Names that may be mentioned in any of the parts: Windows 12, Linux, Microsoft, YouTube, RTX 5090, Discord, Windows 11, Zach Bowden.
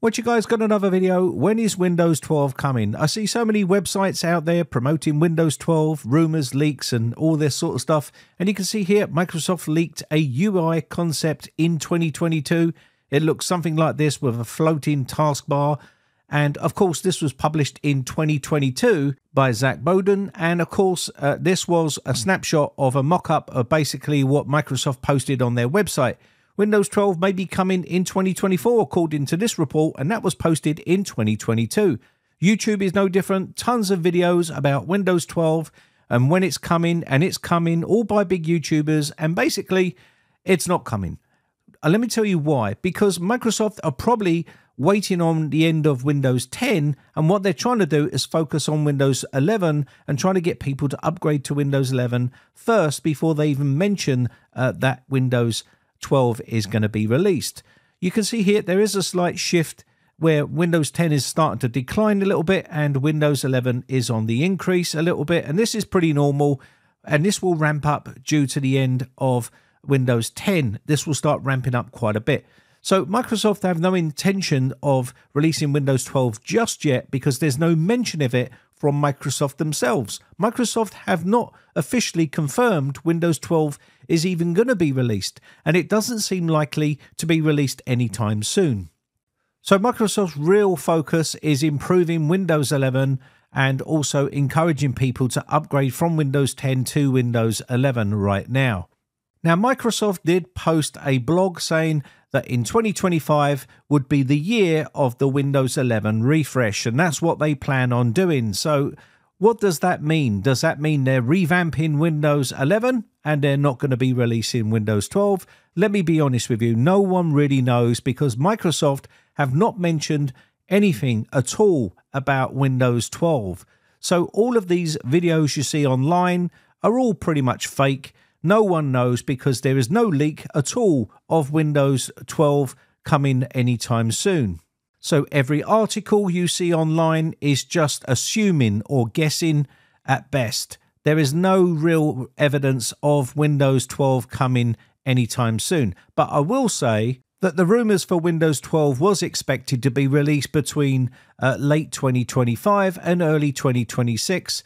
What you guys got another video? When is Windows 12 coming? I see so many websites out there promoting Windows 12, rumors, leaks, and all this sort of stuff. And you can see here, Microsoft leaked a UI concept in 2022. It looks something like this with a floating taskbar. And of course, this was published in 2022 by Zach Bowden. And of course, this was a snapshot of a mock-up of basically what Microsoft posted on their website. Windows 12 may be coming in 2024, according to this report, and that was posted in 2022. YouTube is no different. Tons of videos about Windows 12 and when it's coming, and it's coming, all by big YouTubers, and basically, it's not coming. Let me tell you why. Because Microsoft are probably waiting on the end of Windows 10, and what they're trying to do is focus on Windows 11 and trying to get people to upgrade to Windows 11 first before they even mention that Windows 12 is going to be released. You can see here there is a slight shift where Windows 10 is starting to decline a little bit and Windows 11 is on the increase a little bit, and this is pretty normal, and this will ramp up due to the end of Windows 10. This will start ramping up quite a bit. So Microsoft have no intention of releasing Windows 12 just yet because there's no mention of it from Microsoft themselves. Microsoft have not officially confirmed Windows 12 is even going to be released, and it doesn't seem likely to be released anytime soon. So Microsoft's real focus is improving Windows 11 and also encouraging people to upgrade from Windows 10 to Windows 11 right now. Now, Microsoft did post a blog saying that in 2025 would be the year of the Windows 11 refresh, and that's what they plan on doing. So what does that mean? Does that mean they're revamping Windows 11 and they're not going to be releasing Windows 12? Let me be honest with you, no one really knows because Microsoft have not mentioned anything at all about Windows 12. So all of these videos you see online are all pretty much fake. No one knows because there is no leak at all of Windows 12 coming anytime soon. So every article you see online is just assuming or guessing at best. There is no real evidence of Windows 12 coming anytime soon. But I will say that the rumors for Windows 12 was expected to be released between late 2025 and early 2026.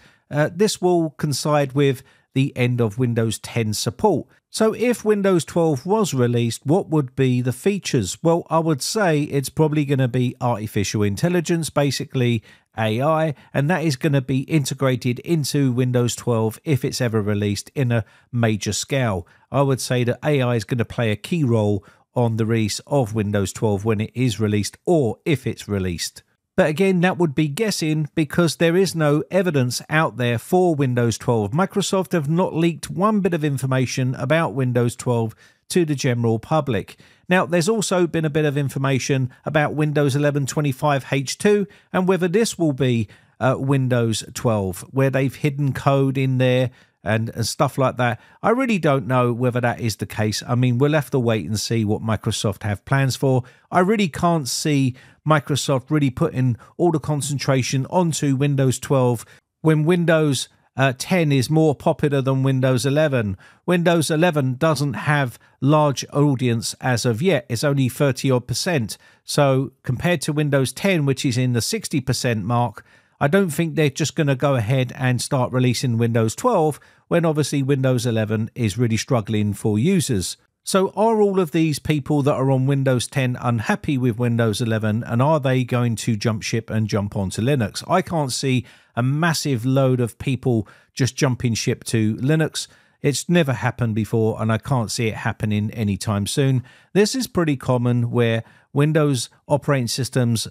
This will coincide with the end of Windows 10 support. So if Windows 12 was released, what would be the features? Well, I would say it's probably going to be artificial intelligence, basically AI, and that is going to be integrated into Windows 12 if it's ever released in a major scale. I would say that AI is going to play a key role on the release of Windows 12 when it is released or if it's released. But again, that would be guessing because there is no evidence out there for Windows 12. Microsoft have not leaked one bit of information about Windows 12 to the general public. Now, there's also been a bit of information about Windows 11 25H2 and whether this will be Windows 12, where they've hidden code in there and stuff like that. I really don't know whether that is the case. I mean, we'll have to wait and see what Microsoft have plans for. I really can't see Microsoft really putting all the concentration onto Windows 12 when Windows 10 is more popular than Windows 11. Windows 11 doesn't have large audience as of yet. It's only 30-odd%. So compared to Windows 10, which is in the 60% mark, I don't think they're just going to go ahead and start releasing Windows 12 when obviously Windows 11 is really struggling for users. So are all of these people that are on Windows 10 unhappy with Windows 11, and are they going to jump ship and jump onto Linux? I can't see a massive load of people just jumping ship to Linux. It's never happened before, and I can't see it happening anytime soon. This is pretty common where Windows operating systems,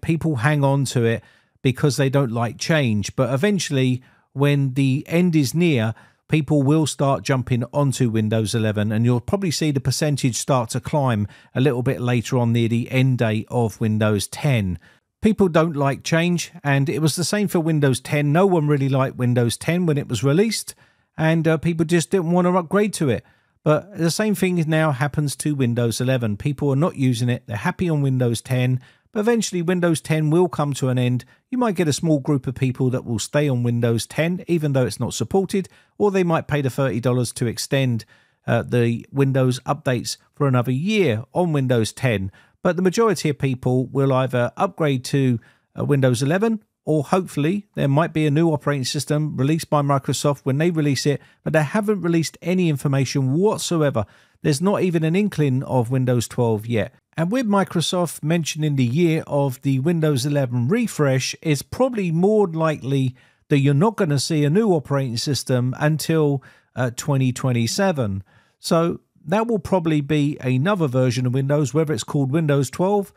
people hang on to it because they don't like change. But eventually, when the end is near, people will start jumping onto Windows 11, and you'll probably see the percentage start to climb a little bit later on near the end date of Windows 10. People don't like change, and it was the same for Windows 10. No one really liked Windows 10 when it was released, and people just didn't want to upgrade to it. But the same thing now happens to Windows 11. People are not using it. They're happy on Windows 10. Eventually, Windows 10 will come to an end. You might get a small group of people that will stay on Windows 10, even though it's not supported, or they might pay the $30 to extend the Windows updates for another year on Windows 10. But the majority of people will either upgrade to Windows 11, or hopefully there might be a new operating system released by Microsoft when they release it, but they haven't released any information whatsoever. There's not even an inkling of Windows 12 yet. And with Microsoft mentioning the year of the Windows 11 refresh, it's probably more likely that you're not going to see a new operating system until 2027. So that will probably be another version of Windows, whether it's called Windows 12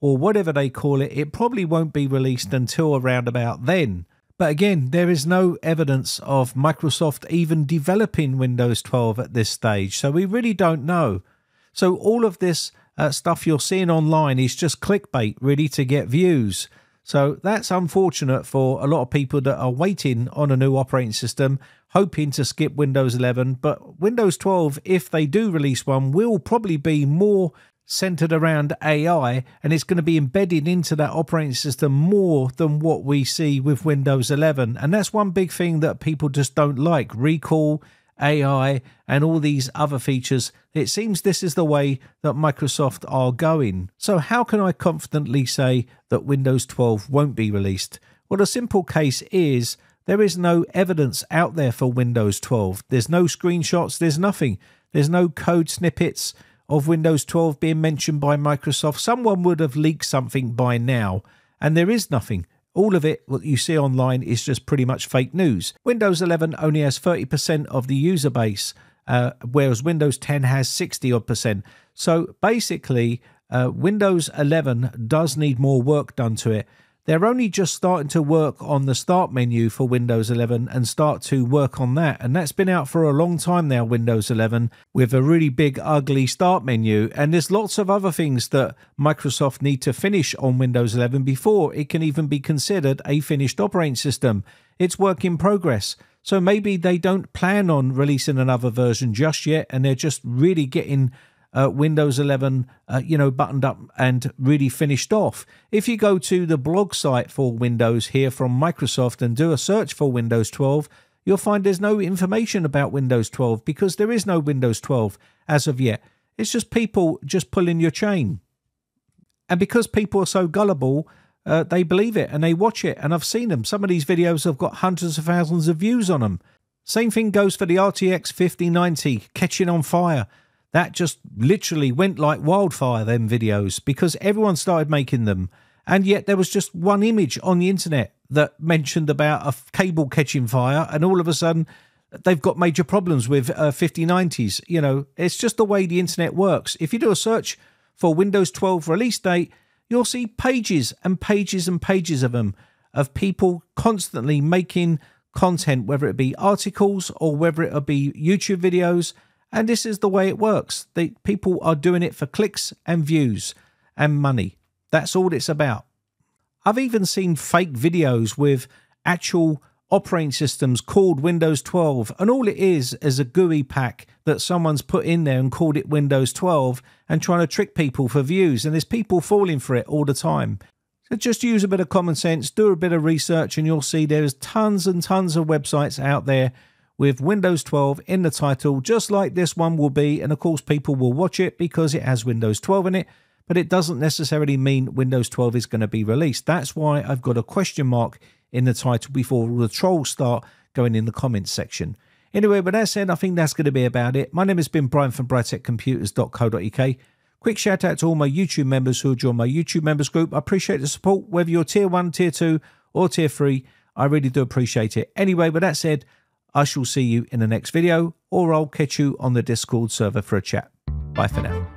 or whatever they call it, it probably won't be released until around about then. But again, there is no evidence of Microsoft even developing Windows 12 at this stage, so we really don't know. So all of this stuff you're seeing online is just clickbait, really, to get views. So that's unfortunate for a lot of people that are waiting on a new operating system, hoping to skip Windows 11. But Windows 12, if they do release one, will probably be more centered around AI, and it's going to be embedded into that operating system more than what we see with Windows 11. And that's one big thing that people just don't like: recall, AI, and all these other features. It seems this is the way that Microsoft are going. So how can I confidently say that Windows 12 won't be released? Well, the simple case is there is no evidence out there for Windows 12. There's no screenshots, there's nothing. There's no code snippets of Windows 12 being mentioned by Microsoft. Someone would have leaked something by now, and there is nothing. All of it, what you see online, is just pretty much fake news. Windows 11 only has 30% of the user base, whereas Windows 10 has 60-odd%. So basically, Windows 11 does need more work done to it. They're only just starting to work on the start menu for Windows 11 and start to work on that. And that's been out for a long time now, Windows 11, with a really big, ugly start menu. And there's lots of other things that Microsoft need to finish on Windows 11 before it can even be considered a finished operating system. It's work in progress. So maybe they don't plan on releasing another version just yet, and they're just really getting Windows 11, you know, buttoned up and really finished off. If you go to the blog site for Windows here from Microsoft and do a search for Windows 12, you'll find there's no information about Windows 12 because there is no Windows 12 as of yet. It's just people just pulling your chain. And because people are so gullible, they believe it and they watch it. And I've seen them. Some of these videos have got hundreds of thousands of views on them. Same thing goes for the RTX 5090 catching on fire. That just literally went like wildfire, them videos, because everyone started making them. And yet there was just one image on the internet that mentioned about a cable catching fire, and all of a sudden they've got major problems with 5090s. You know, it's just the way the internet works. If you do a search for Windows 12 release date, you'll see pages and pages and pages of them, of people constantly making content, whether it be articles or whether it be YouTube videos. And this is the way it works. People are doing it for clicks and views and money. That's all it's about. I've even seen fake videos with actual operating systems called Windows 12. And all it is a GUI pack that someone's put in there and called it Windows 12 and trying to trick people for views. And there's people falling for it all the time. So just use a bit of common sense, do a bit of research, and you'll see there's tons and tons of websites out there with Windows 12 in the title, just like this one will be. And of course, people will watch it because it has Windows 12 in it, but it doesn't necessarily mean Windows 12 is going to be released. That's why I've got a question mark in the title before all the trolls start going in the comments section. Anyway, with that said, I think that's going to be about it. My name has been Brian from brightechcomputers.co.uk. Quick shout out to all my YouTube members who joined my YouTube members group. I appreciate the support, whether you're tier 1, tier 2 or tier 3. I really do appreciate it. Anyway, with that said, I shall see you in the next video, or I'll catch you on the Discord server for a chat. Bye for now.